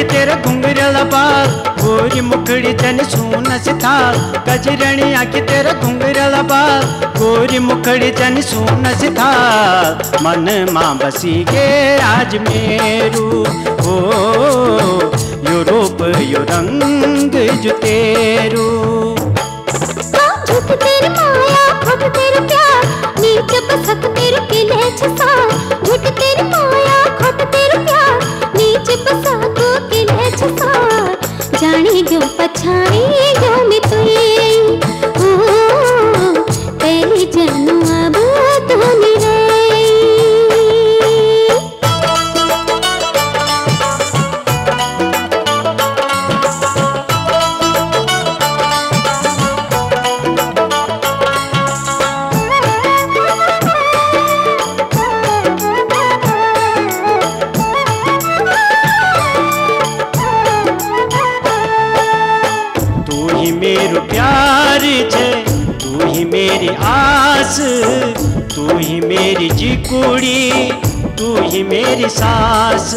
कि तेरा घुंघरेला बाल गोरी मुखड़ी तन सोना सितार। कजरानी आँखी तेरा घुंघरेला बाल गोरी मुखड़ी तन सोना सितार। मन माँ बसी के राज मेरू हो यो रूप यो रंग जो तेरू। जाने जो पछाए जो में पहली जन्म अब तो मेरे। मेरो प्यार छे तू ही मेरी आस, तू ही मेरी जिकुड़ी, तू ही मेरी सास।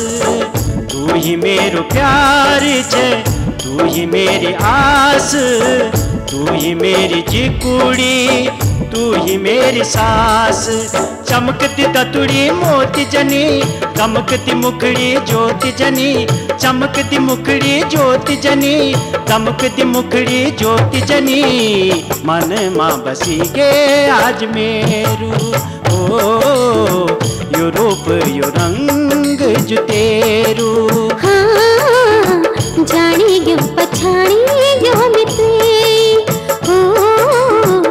तू ही मेरो प्यार छे तू ही मेरी आस, तू ही मेरी जिकुड़ी, तू ही मेरी सास। चमकती ततुड़ी मोती जनी, चमकती मुखड़ी ज्योति जनी, चमकती मुखड़ी ज्योति जनी, चमकती मुखड़ी ज्योति जनी। मन माँ बसी के आज मेरू ओ यो रूप यो रंग जो तेरू। हाँ, जानी यो पछाणी यो ओ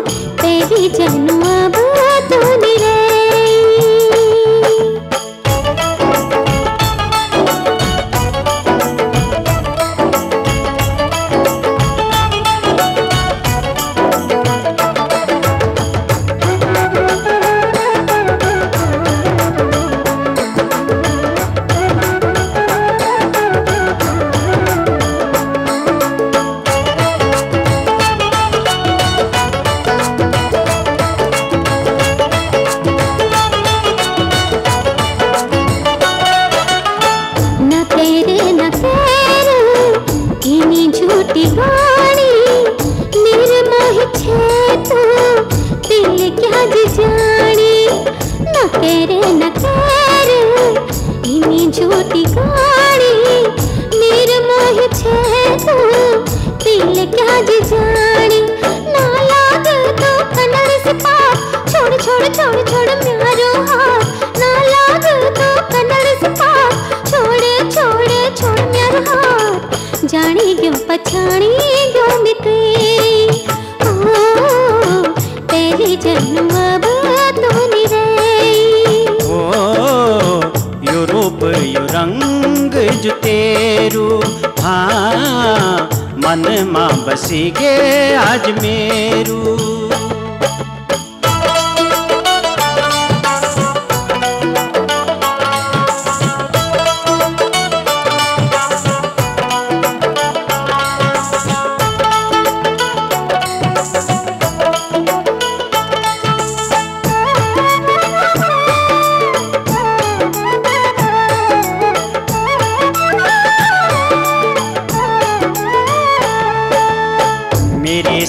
तेरी जनुआ छोटी गाड़ी मेरे मोह छे तू दिल क्या जी जानी। ना लाग तो कनड़ से पाप छोड़ छोड़ छोड़ छोड़ म्यारो हाथ। ना लाग तो कनड़ से पाप छोड़ छोड़ छोड़ म्यारो हाथ। जानी क्यों पछाणी क्यों मित्री ओ तेरी जन्म अब तोनी रे। यो रंग जो तेरू। हाँ, मन माँ बसी के आज मेरू।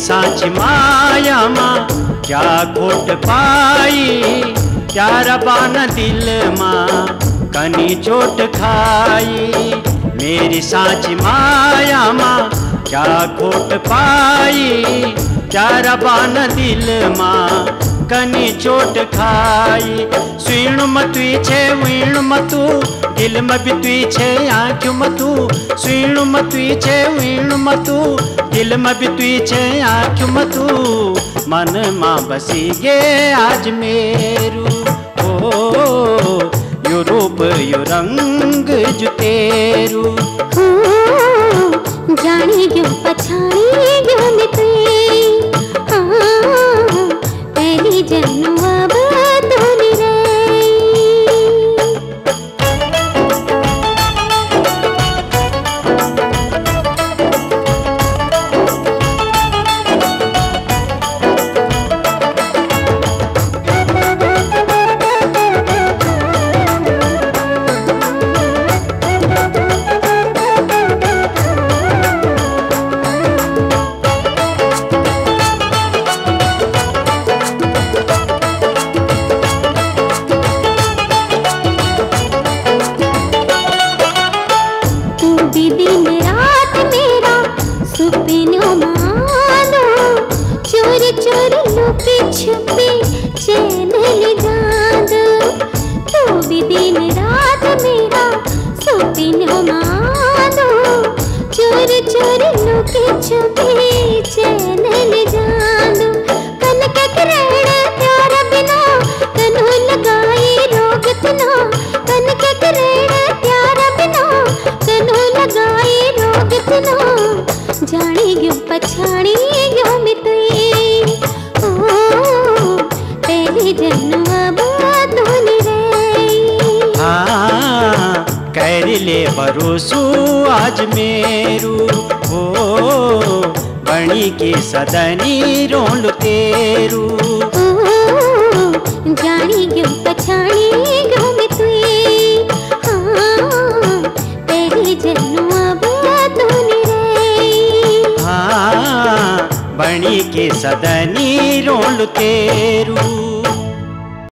साँची माया माँ क्या खोट पाई, क्या रबा न दिल माँ कनी चोट खाई। मेरी साँची माया माँ क्या खोट पाई, क्या रबा न दिल माँ कनी चोट खाई। सुण मतु छे वीण मतु दिल में भी तुई छे आँखियों मतु। सुण मतु छे वीण मतु दिल में भी तुई छे आँखियों मतु। मन माँ बसी गे आज मेरू ओ यो रूप यो रंग जो तेरू। जानी क्यों पछाणी क्यों दिन रात मेरा सुपनों मानो, चोर चोर लुके छुपे चैन ले जादो। तू भी दिन रात मेरा सुपनों मानो, चोर चोर लुके छुपे चैन ले जादो। कन के किरण प्यार बिना कन्हु लगाई रोग तना, कन के किरण प्यार बिना कन्हु लगाई रोग तना। जाने गयो पछाणी गयो मैं तुए, ओ तेरी जन्मा बात होने रही। हाँ कर ले भरोसू आज मेरू, ओ बणी के सदनी रोल तेरू। जानी गयो पछाणी गयो मैं तुए, हाँ तेरी जन्मा बात होने रही। हाँ बणी के सदनी रोल तेरू।